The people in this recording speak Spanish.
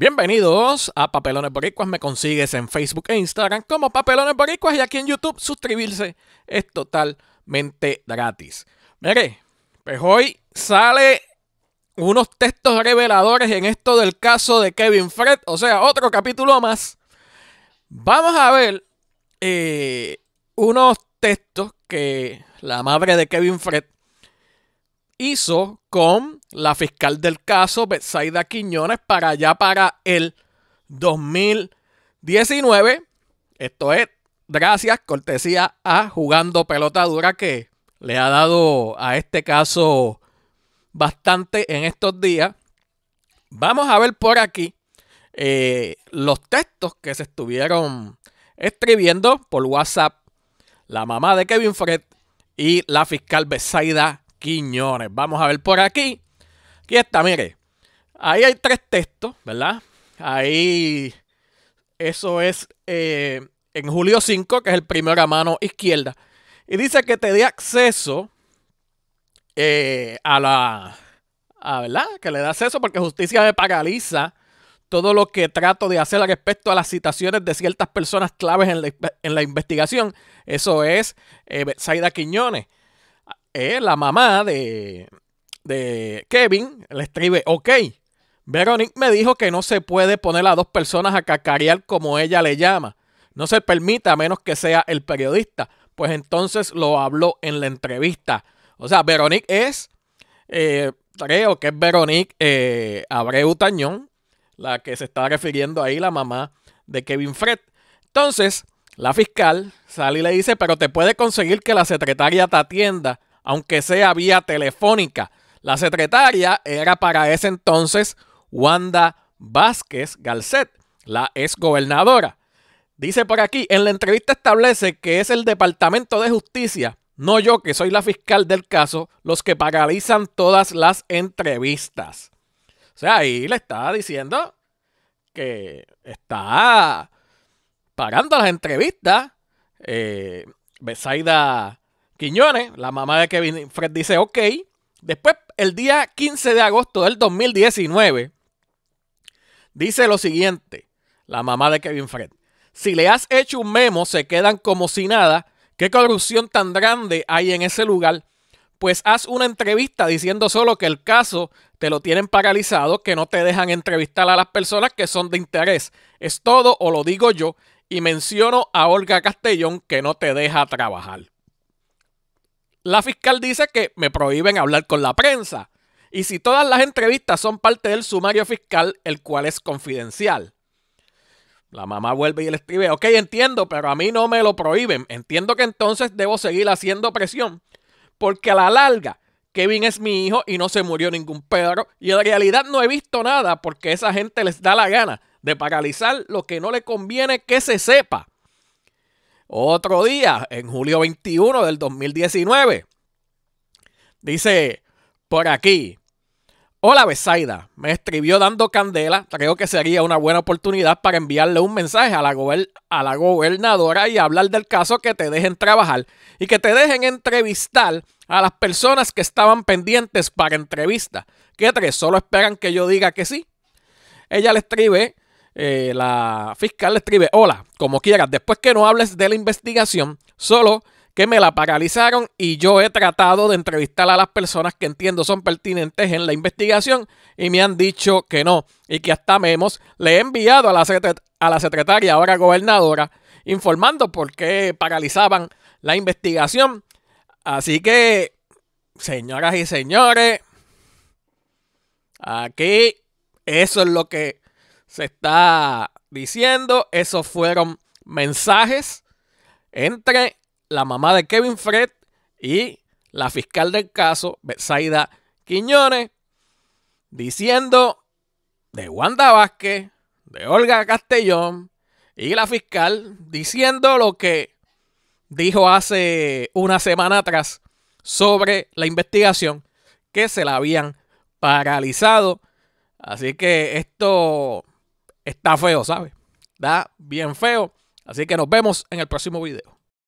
Bienvenidos a Papelones Boricuas. Me consigues en Facebook e Instagram como Papelones Boricuas y aquí en YouTube suscribirse es totalmente gratis. Mire, pues hoy sale unos textos reveladores en esto del caso de Kevin Fret, o sea, otro capítulo más. Vamos a ver unos textos que la madre de Kevin Fret hizo con la fiscal del caso, Bezaida Quiñones, para allá para el 2019. Esto es gracias, cortesía a Jugando Pelota Dura, que le ha dado a este caso bastante en estos días. Vamos a ver por aquí los textos que se estuvieron escribiendo por WhatsApp la mamá de Kevin Fret y la fiscal Bezaida Quiñones. Vamos a ver por aquí. Aquí está, mire. Ahí hay tres textos, ¿verdad? Ahí, eso es en julio 5, que es el primero a mano izquierda. Y dice que te dé acceso ¿verdad? Que le dé acceso porque justicia me paraliza todo lo que trato de hacer respecto a las citaciones de ciertas personas claves en la investigación. Eso es Bezaida Quiñones. La mamá de Kevin le escribe: ok, Veronique me dijo que no se puede poner a dos personas a cacarear, como ella le llama. No se permite a menos que sea el periodista. Pues entonces lo habló en la entrevista. O sea, Veronique es, creo que es Veronique Abreu Tañón, la que se está refiriendo ahí, la mamá de Kevin Fret. Entonces, la fiscal sale y le dice: pero te puede conseguir que la secretaria te atienda, aunque sea vía telefónica. La secretaria era para ese entonces Wanda Vázquez Garcet, la exgobernadora. Dice por aquí, en la entrevista establece que es el Departamento de Justicia, no yo, que soy la fiscal del caso, los que paralizan todas las entrevistas. O sea, ahí le está diciendo que está parando las entrevistas. Bezaida Quiñones, la mamá de Kevin Fret, dice ok. Después, el día 15 de agosto del 2019, dice lo siguiente, la mamá de Kevin Fret: si le has hecho un memo, se quedan como si nada. ¿Qué corrupción tan grande hay en ese lugar? Pues haz una entrevista diciendo solo que el caso te lo tienen paralizado, que no te dejan entrevistar a las personas que son de interés. Es todo, o lo digo yo, y menciono a Olga Castellón, que no te deja trabajar. La fiscal dice que me prohíben hablar con la prensa y si todas las entrevistas son parte del sumario fiscal, el cual es confidencial. La mamá vuelve y le escribe: ok, entiendo, pero a mí no me lo prohíben. Entiendo que entonces debo seguir haciendo presión porque a la larga Kevin es mi hijo y no se murió ningún perro y en realidad no he visto nada porque esa gente les da la gana de paralizar lo que no le conviene que se sepa. Otro día, en julio 21 del 2019, dice por aquí: hola Bezaida, me escribió dando candela, creo que sería una buena oportunidad para enviarle un mensaje a la gobernadora y hablar del caso, que te dejen trabajar y que te dejen entrevistar a las personas que estaban pendientes para entrevista. ¿Qué tres? ¿Solo esperan que yo diga que sí? Ella le escribe... la fiscal le escribe: hola, como quieras, después que no hables de la investigación, solo que me la paralizaron y yo he tratado de entrevistar a las personas que entiendo son pertinentes en la investigación y me han dicho que no, y que hasta memos le he enviado a la secretaria, ahora gobernadora, informando por qué paralizaban la investigación. Así que, señoras y señores, aquí eso es lo que se está diciendo. Esos fueron mensajes entre la mamá de Kevin Fret y la fiscal del caso, Bezaida Quiñones, diciendo de Wanda Vázquez, de Olga Castellón, y la fiscal diciendo lo que dijo hace una semana atrás sobre la investigación, que se la habían paralizado. Así que esto... está feo, ¿sabes? Da bien feo. Así que nos vemos en el próximo video.